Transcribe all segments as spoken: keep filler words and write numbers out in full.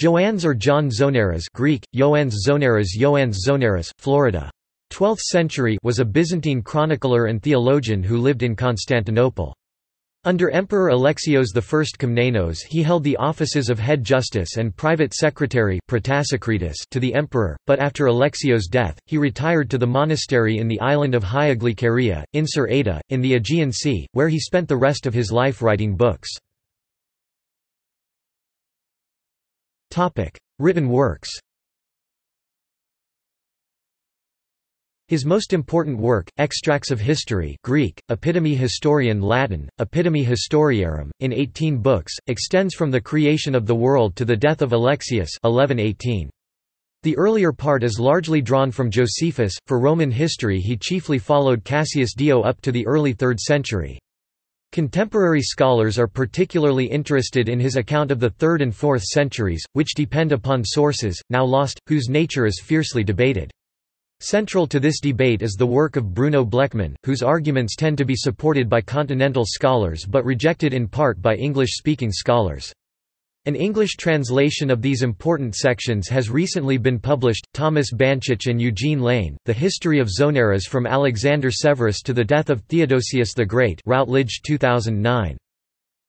Joannes or John Zonaras (Greek: Joannes Zonaras, Joannes Zonaras, Florida, twelfth century) was a Byzantine chronicler and theologian who lived in Constantinople. Under Emperor Alexios I Komnenos, he held the offices of head justice and private secretary protasēkrētis to the emperor, but after Alexios' death, he retired to the monastery in the island of Hagia Glykeria, Incir Ada, in the Aegean Sea, where he spent the rest of his life writing books. Written works. His most important work, Extracts of History (Greek: Epitome Historiarum, Latin: Epitome Historiarum), in eighteen books, extends from the creation of the world to the death of Alexius eleven eighteen. The earlier part is largely drawn from Josephus. For Roman history, he chiefly followed Cassius Dio up to the early third century. Contemporary scholars are particularly interested in his account of the third and fourth centuries, which depend upon sources, now lost, whose nature is fiercely debated. Central to this debate is the work of Bruno Bleckmann, whose arguments tend to be supported by continental scholars but rejected in part by English-speaking scholars. An English translation of these important sections has recently been published. Thomas Banchich and Eugene Lane, The History of Zonaras from Alexander Severus to the Death of Theodosius the Great, Routledge two thousand nine.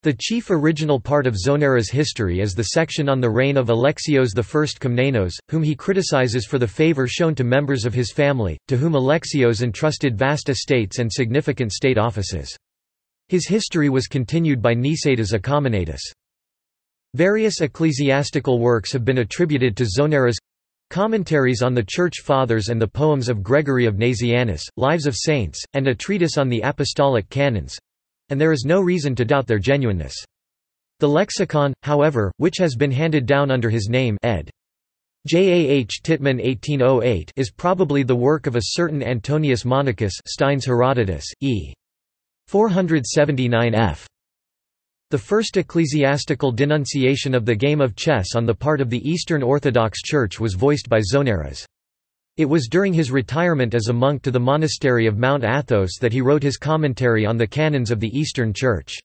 The chief original part of Zonaras' history is the section on the reign of Alexios I Komnenos, whom he criticizes for the favor shown to members of his family, to whom Alexios entrusted vast estates and significant state offices. His history was continued by Nisetas Accomenatus. Various ecclesiastical works have been attributed to Zonaras: commentaries on the Church Fathers and the poems of Gregory of Nazianzus, lives of saints, and a treatise on the apostolic canons, and there is no reason to doubt their genuineness. The lexicon, however, which has been handed down under his name, ed. J A H Titman eighteen oh eight, is probably the work of a certain Antonius Monachus, Stein's Herodotus, E. four seventy-nine f. The first ecclesiastical denunciation of the game of chess on the part of the Eastern Orthodox Church was voiced by Zonaras. It was during his retirement as a monk to the monastery of Mount Athos that he wrote his commentary on the canons of the Eastern Church.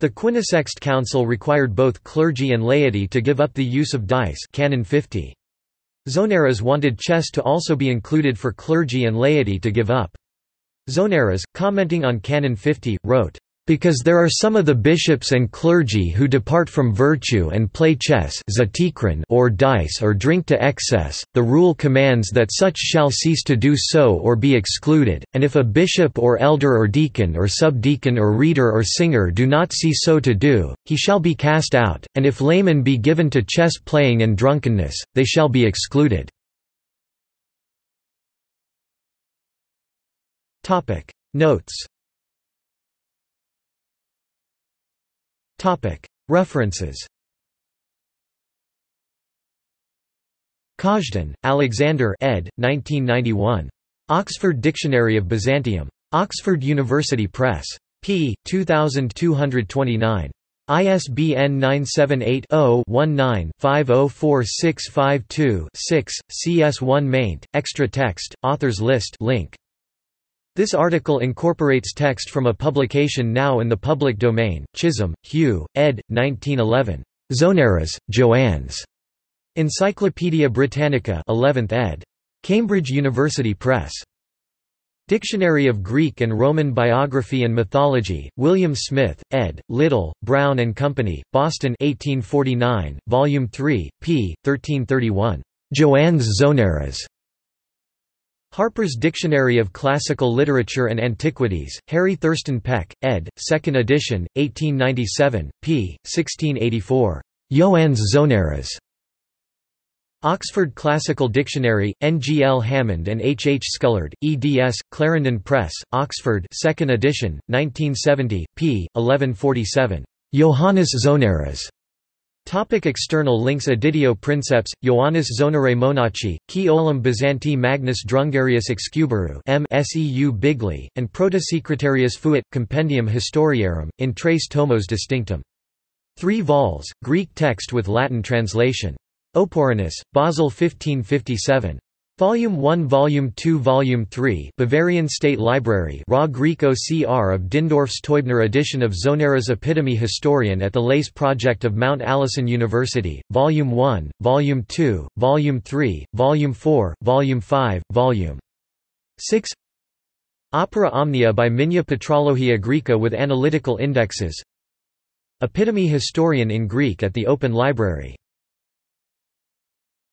The Quinisext Council required both clergy and laity to give up the use of dice, Canon fifty. Zonaras wanted chess to also be included for clergy and laity to give up. Zonaras, commenting on Canon fifty, wrote, "Because there are some of the bishops and clergy who depart from virtue and play chess or dice or drink to excess, the rule commands that such shall cease to do so or be excluded, and if a bishop or elder or deacon or subdeacon or reader or singer do not cease so to do, he shall be cast out, and if laymen be given to chess playing and drunkenness, they shall be excluded." Notes. References. Kajdan, Alexander ed. nineteen ninety-one. Oxford Dictionary of Byzantium. Oxford University Press. P. two thousand two hundred twenty-nine. I S B N nine seven eight, zero, one nine, five zero four six five two, six, C S one maint, extra text, authors list link. This article incorporates text from a publication now in the public domain. Chisholm, Hugh, ed. nineteen eleven. Zonaras, Joannes. Encyclopædia Britannica, eleventh ed. Cambridge University Press. Dictionary of Greek and Roman Biography and Mythology, William Smith, ed., Little, Brown and Company, Boston eighteen forty-nine, Volume three, p. thirteen thirty-one. Joannes Zonaras. Harper's Dictionary of Classical Literature and Antiquities, Harry Thurston Peck, ed., second edition, eighteen ninety-seven, p. sixteen eighty-four. Joannes Zonaras. Oxford Classical Dictionary, N. G. L. Hammond and H. H. Scullard, eds., Clarendon Press, Oxford, second edition, nineteen seventy, p. eleven forty-seven. Joannes Zonaras. Topic external links. Adidio Princeps, Ioannis Zonarae Monachi, qui olim Byzanti Magnus Drungarius Excuburu M. Seu Bigli, and Protasecretarius Fuit, Compendium Historiarum, in Tres Tomos Distinctum. Three vols, Greek text with Latin translation. Oporinus, Basel fifteen fifty-seven. Volume one Volume two Volume three Bavarian State Library Raw Greek O C R of Dindorf's Teubner edition of Zonaras' Epitome Historiarum at the Lace Project of Mount Allison University, Volume one, Volume two, Volume three, Volume four, Volume five, Volume six Opera Omnia by Minia Petrologia Graeca with analytical indexes Epitome Historiarum in Greek at the Open Library